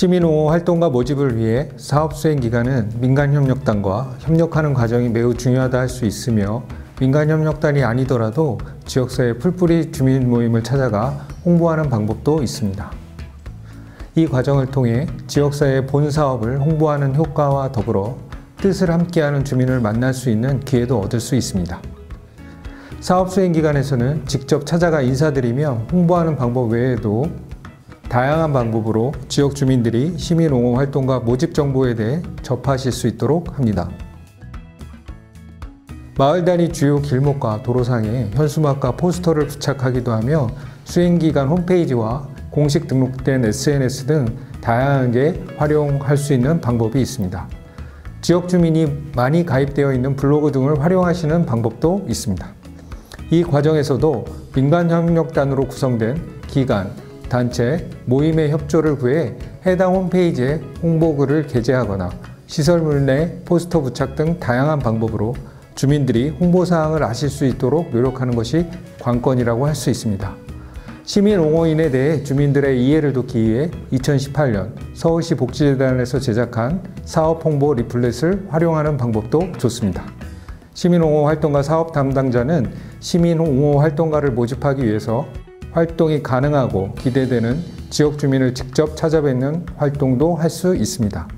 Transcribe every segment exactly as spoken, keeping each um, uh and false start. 시민옹호 활동과 모집을 위해 사업 수행 기관은 민간협력단과 협력하는 과정이 매우 중요하다 할 수 있으며, 민간협력단이 아니더라도 지역사회 풀뿌리 주민 모임을 찾아가 홍보하는 방법도 있습니다. 이 과정을 통해 지역사회의 본 사업을 홍보하는 효과와 더불어 뜻을 함께하는 주민을 만날 수 있는 기회도 얻을 수 있습니다. 사업 수행 기관에서는 직접 찾아가 인사드리며 홍보하는 방법 외에도 다양한 방법으로 지역 주민들이 시민옹호 활동과 모집 정보에 대해 접하실 수 있도록 합니다. 마을 단위 주요 길목과 도로상에 현수막과 포스터를 부착하기도 하며, 수행기관 홈페이지와 공식 등록된 에스엔에스 등 다양하게 활용할 수 있는 방법이 있습니다. 지역 주민이 많이 가입되어 있는 블로그 등을 활용하시는 방법도 있습니다. 이 과정에서도 민간협력단으로 구성된 기관, 단체, 모임의 협조를 구해 해당 홈페이지에 홍보글을 게재하거나 시설물 내 포스터 부착 등 다양한 방법으로 주민들이 홍보사항을 아실 수 있도록 노력하는 것이 관건이라고 할 수 있습니다. 시민옹호인에 대해 주민들의 이해를 돕기 위해 이천십팔 년 서울시 복지재단에서 제작한 사업 홍보 리플렛을 활용하는 방법도 좋습니다. 시민옹호 활동가 사업 담당자는 시민옹호 활동가를 모집하기 위해서 활동이 가능하고 기대되는 지역 주민을 직접 찾아뵙는 활동도 할 수 있습니다.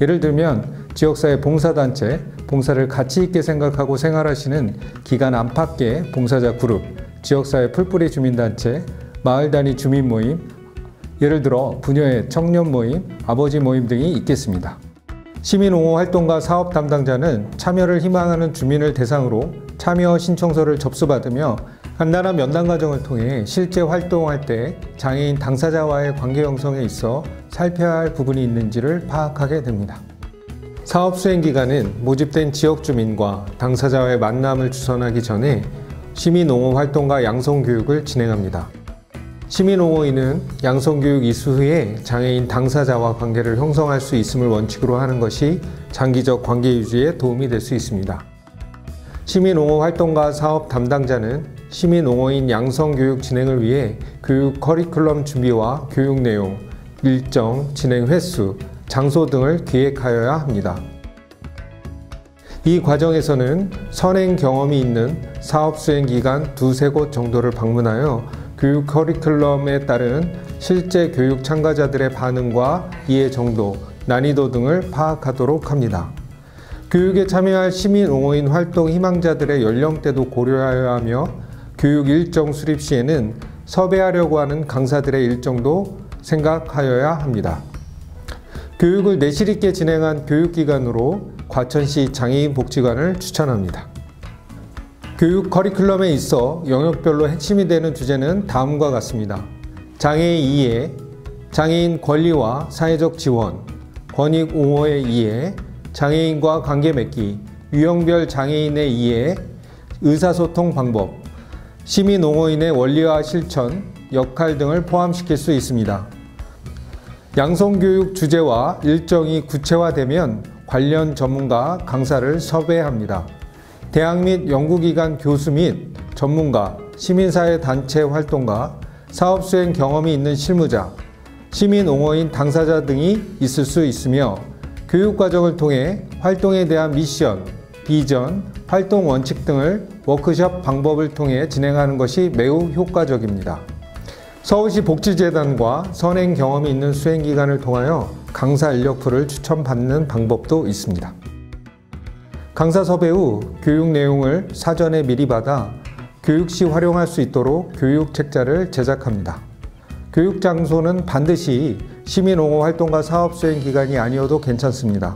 예를 들면 지역사회 봉사단체, 봉사를 가치 있게 생각하고 생활하시는 기관 안팎의 봉사자 그룹, 지역사회 풀뿌리 주민단체, 마을 단위 주민 모임, 예를 들어 부녀회 청년 모임, 아버지 모임 등이 있겠습니다. 시민옹호 활동과 사업 담당자는 참여를 희망하는 주민을 대상으로 참여 신청서를 접수받으며 간단한 면담 과정을 통해 실제 활동할 때 장애인 당사자와의 관계 형성에 있어 살펴야 할 부분이 있는지를 파악하게 됩니다. 사업 수행 기간은 모집된 지역 주민과 당사자와의 만남을 주선하기 전에 시민옹호 활동과 양성교육을 진행합니다. 시민옹호인은 양성교육 이수 후에 장애인 당사자와 관계를 형성할 수 있음을 원칙으로 하는 것이 장기적 관계 유지에 도움이 될 수 있습니다. 시민옹호 활동과 사업 담당자는 시민옹호인 양성교육 진행을 위해 교육 커리큘럼 준비와 교육 내용, 일정, 진행 횟수, 장소 등을 기획하여야 합니다. 이 과정에서는 선행 경험이 있는 사업 수행 기관 두세 곳 정도를 방문하여 교육 커리큘럼에 따른 실제 교육 참가자들의 반응과 이해 정도, 난이도 등을 파악하도록 합니다. 교육에 참여할 시민옹호인 활동 희망자들의 연령대도 고려하여야 하며, 교육 일정 수립 시에는 섭외하려고 하는 강사들의 일정도 생각하여야 합니다. 교육을 내실 있게 진행한 교육기관으로 과천시 장애인복지관을 추천합니다. 교육 커리큘럼에 있어 영역별로 핵심이 되는 주제는 다음과 같습니다. 장애의 이해, 장애인 권리와 사회적 지원, 권익옹호의 이해, 장애인과 관계 맺기, 유형별 장애인의 이해, 의사소통 방법, 시민옹호인의 원리와 실천, 역할 등을 포함시킬 수 있습니다. 양성교육 주제와 일정이 구체화되면 관련 전문가, 강사를 섭외합니다. 대학 및 연구기관 교수 및 전문가, 시민사회 단체 활동가, 사업 수행 경험이 있는 실무자, 시민옹호인 당사자 등이 있을 수 있으며, 교육과정을 통해 활동에 대한 미션, 비전, 활동 원칙 등을 워크숍 방법을 통해 진행하는 것이 매우 효과적입니다. 서울시 복지재단과 선행 경험이 있는 수행기관을 통하여 강사 인력풀을 추천받는 방법도 있습니다. 강사 섭외 후 교육 내용을 사전에 미리 받아 교육 시 활용할 수 있도록 교육 책자를 제작합니다. 교육 장소는 반드시 시민옹호 활동과 사업 수행 기관이 아니어도 괜찮습니다.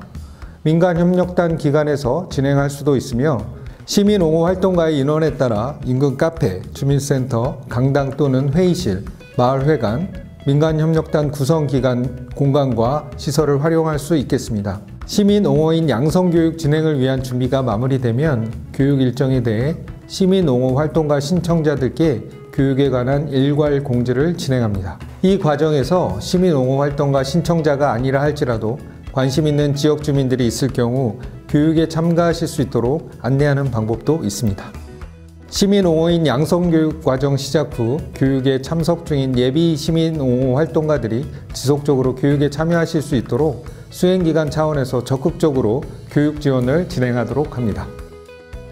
민간협력단 기관에서 진행할 수도 있으며, 시민옹호 활동가의 인원에 따라 인근 카페, 주민센터, 강당 또는 회의실, 마을회관, 민간협력단 구성기관 공간과 시설을 활용할 수 있겠습니다. 시민옹호인 양성교육 진행을 위한 준비가 마무리되면 교육 일정에 대해 시민옹호 활동가 신청자들께 교육에 관한 일괄 공지를 진행합니다. 이 과정에서 시민옹호 활동가 신청자가 아니라 할지라도 관심 있는 지역 주민들이 있을 경우 교육에 참가하실 수 있도록 안내하는 방법도 있습니다. 시민옹호인 양성교육 과정 시작 후 교육에 참석 중인 예비 시민옹호 활동가들이 지속적으로 교육에 참여하실 수 있도록 수행기관 차원에서 적극적으로 교육 지원을 진행하도록 합니다.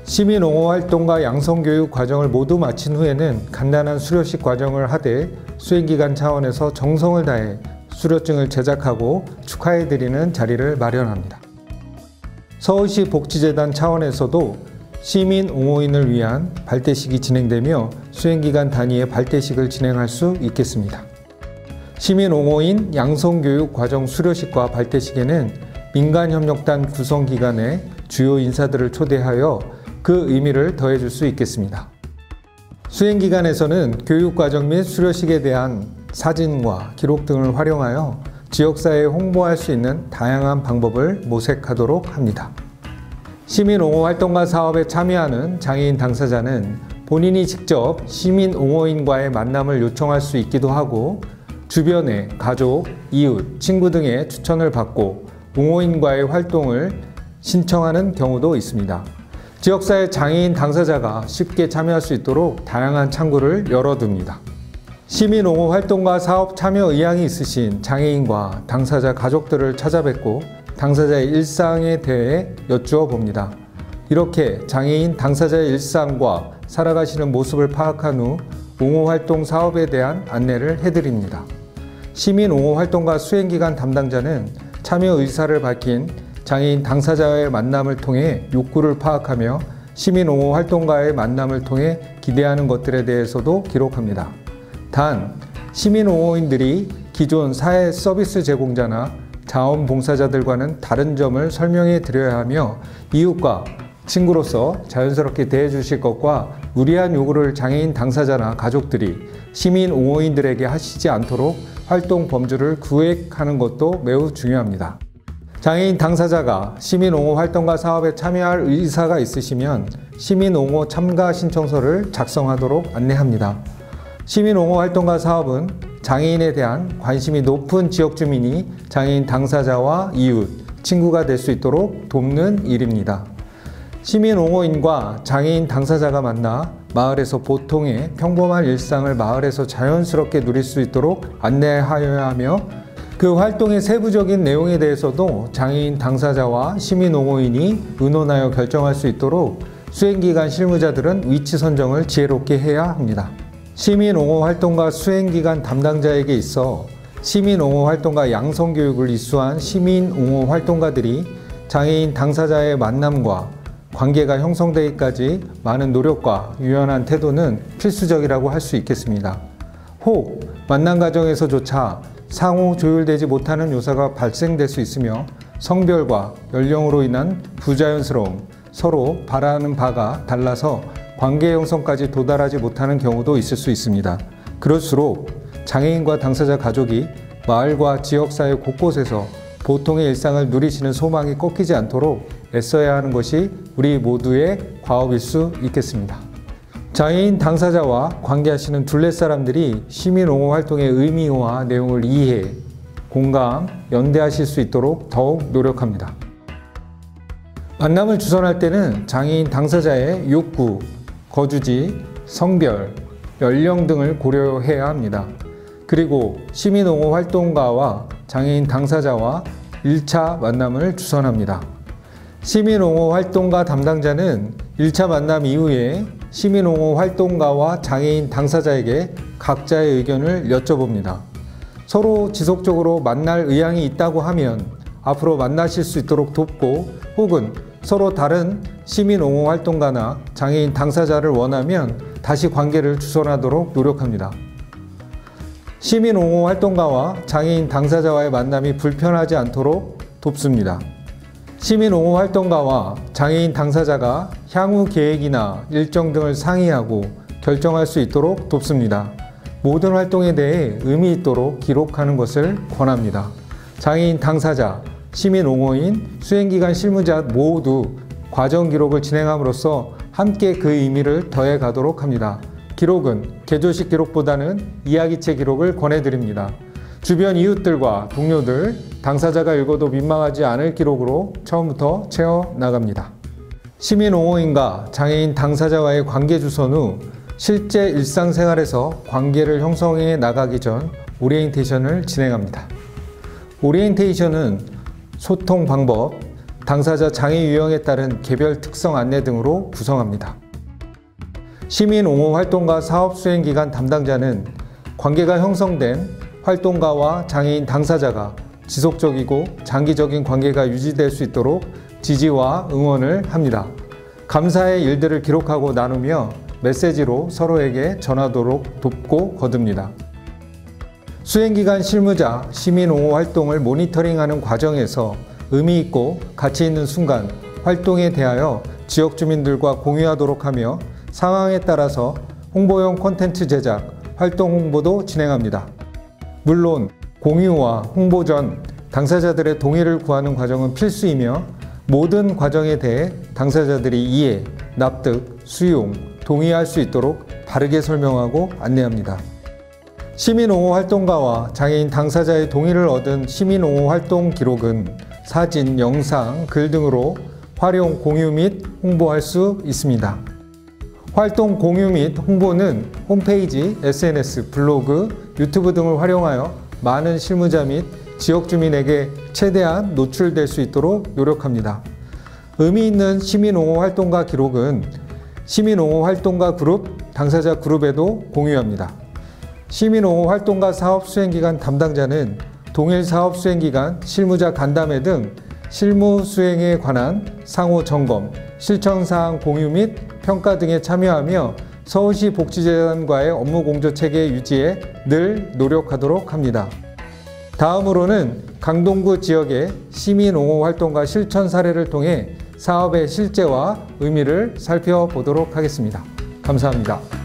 시민옹호 활동과 양성교육 과정을 모두 마친 후에는 간단한 수료식 과정을 하되 수행기관 차원에서 정성을 다해 수료증을 제작하고 축하해드리는 자리를 마련합니다. 서울시 복지재단 차원에서도 시민 옹호인을 위한 발대식이 진행되며 수행기간 단위의 발대식을 진행할 수 있겠습니다. 시민 옹호인 양성교육 과정 수료식과 발대식에는 민간협력단 구성기관의 주요 인사들을 초대하여 그 의미를 더해줄 수 있겠습니다. 수행기관에서는 교육과정 및 수료식에 대한 사진과 기록 등을 활용하여 지역사회에 홍보할 수 있는 다양한 방법을 모색하도록 합니다. 시민옹호 활동과 사업에 참여하는 장애인 당사자는 본인이 직접 시민옹호인과의 만남을 요청할 수 있기도 하고, 주변의 가족, 이웃, 친구 등의 추천을 받고 옹호인과의 활동을 신청하는 경우도 있습니다. 지역사회 장애인 당사자가 쉽게 참여할 수 있도록 다양한 창구를 열어둡니다. 시민옹호 활동과 사업 참여 의향이 있으신 장애인과 당사자 가족들을 찾아뵙고 당사자의 일상에 대해 여쭈어 봅니다. 이렇게 장애인 당사자의 일상과 살아가시는 모습을 파악한 후 옹호활동 사업에 대한 안내를 해드립니다. 시민 옹호활동과 수행기관 담당자는 참여 의사를 밝힌 장애인 당사자와의 만남을 통해 욕구를 파악하며 시민 옹호활동과의 만남을 통해 기대하는 것들에 대해서도 기록합니다. 단, 시민 옹호인들이 기존 사회 서비스 제공자나 자원봉사자들과는 다른 점을 설명해 드려야 하며 이웃과 친구로서 자연스럽게 대해 주실 것과 무리한 요구를 장애인 당사자나 가족들이 시민 옹호인들에게 하시지 않도록 활동 범주를 구획하는 것도 매우 중요합니다. 장애인 당사자가 시민 옹호 활동과 사업에 참여할 의사가 있으시면 시민 옹호 참가 신청서를 작성하도록 안내합니다. 시민 옹호 활동과 사업은 장애인에 대한 관심이 높은 지역 주민이 장애인 당사자와 이웃, 친구가 될 수 있도록 돕는 일입니다. 시민 옹호인과 장애인 당사자가 만나 마을에서 보통의 평범한 일상을 마을에서 자연스럽게 누릴 수 있도록 안내하여야 하며 그 활동의 세부적인 내용에 대해서도 장애인 당사자와 시민 옹호인이 의논하여 결정할 수 있도록 수행기관 실무자들은 위치 선정을 지혜롭게 해야 합니다. 시민 옹호 활동과 수행기관 담당자에게 있어 시민 옹호 활동과 양성교육을 이수한 시민 옹호 활동가들이 장애인 당사자의 만남과 관계가 형성되기까지 많은 노력과 유연한 태도는 필수적이라고 할 수 있겠습니다. 혹 만남 과정에서조차 상호 조율되지 못하는 요소가 발생될 수 있으며 성별과 연령으로 인한 부자연스러움, 서로 바라는 바가 달라서 관계 형성까지 도달하지 못하는 경우도 있을 수 있습니다. 그럴수록 장애인과 당사자 가족이 마을과 지역사회 곳곳에서 보통의 일상을 누리시는 소망이 꺾이지 않도록 애써야 하는 것이 우리 모두의 과업일 수 있겠습니다. 장애인 당사자와 관계하시는 둘레사람들이 시민 옹호 활동의 의미와 내용을 이해, 공감, 연대하실 수 있도록 더욱 노력합니다. 만남을 주선할 때는 장애인 당사자의 욕구, 거주지, 성별, 연령 등을 고려해야 합니다. 그리고 시민옹호 활동가와 장애인 당사자와 일 차 만남을 주선합니다. 시민옹호 활동가 담당자는 일 차 만남 이후에 시민옹호 활동가와 장애인 당사자에게 각자의 의견을 여쭤봅니다. 서로 지속적으로 만날 의향이 있다고 하면 앞으로 만나실 수 있도록 돕고 혹은 서로 다른 시민옹호 활동가나 장애인 당사자를 원하면 다시 관계를 주선하도록 노력합니다. 시민옹호 활동가와 장애인 당사자와의 만남이 불편하지 않도록 돕습니다. 시민옹호 활동가와 장애인 당사자가 향후 계획이나 일정 등을 상의하고 결정할 수 있도록 돕습니다. 모든 활동에 대해 의미 있도록 기록하는 것을 권합니다. 장애인 당사자, 시민 옹호인, 수행기관 실무자 모두 과정 기록을 진행함으로써 함께 그 의미를 더해 가도록 합니다. 기록은 개조식 기록보다는 이야기체 기록을 권해드립니다. 주변 이웃들과 동료들, 당사자가 읽어도 민망하지 않을 기록으로 처음부터 채워 나갑니다. 시민옹호인과 장애인 당사자와의 관계 조성 후 실제 일상생활에서 관계를 형성해 나가기 전 오리엔테이션을 진행합니다. 오리엔테이션은 소통 방법, 당사자 장애 유형에 따른 개별 특성 안내 등으로 구성합니다. 시민옹호 활동과 사업 수행 기간 담당자는 관계가 형성된 활동가와 장애인 당사자가 지속적이고 장기적인 관계가 유지될 수 있도록 지지와 응원을 합니다. 감사의 일들을 기록하고 나누며 메시지로 서로에게 전하도록 돕고 거둡니다. 수행기관 실무자 시민옹호 활동을 모니터링하는 과정에서 의미 있고 가치 있는 순간 활동에 대하여 지역 주민들과 공유하도록 하며 상황에 따라서 홍보용 콘텐츠 제작, 활동 홍보도 진행합니다. 물론 공유와 홍보 전 당사자들의 동의를 구하는 과정은 필수이며 모든 과정에 대해 당사자들이 이해, 납득, 수용, 동의할 수 있도록 바르게 설명하고 안내합니다. 시민옹호 활동가와 장애인 당사자의 동의를 얻은 시민옹호 활동 기록은 사진, 영상, 글 등으로 활용, 공유 및 홍보할 수 있습니다. 활동 공유 및 홍보는 홈페이지, 에스엔에스, 블로그, 유튜브 등을 활용하여 많은 실무자 및 지역 주민에게 최대한 노출될 수 있도록 노력합니다. 의미 있는 시민옹호 활동가 기록은 시민옹호 활동가 그룹, 당사자 그룹에도 공유합니다. 시민옹호 활동가 사업 수행기관 담당자는 동일 사업 수행기관 실무자 간담회 등 실무 수행에 관한 상호 점검, 실천사항 공유 및 평가 등에 참여하며 서울시 복지재단과의 업무 공조 체계 유지에 늘 노력하도록 합니다. 다음으로는 강동구 지역의 시민옹호 활동과 실천 사례를 통해 사업의 실제와 의미를 살펴보도록 하겠습니다. 감사합니다.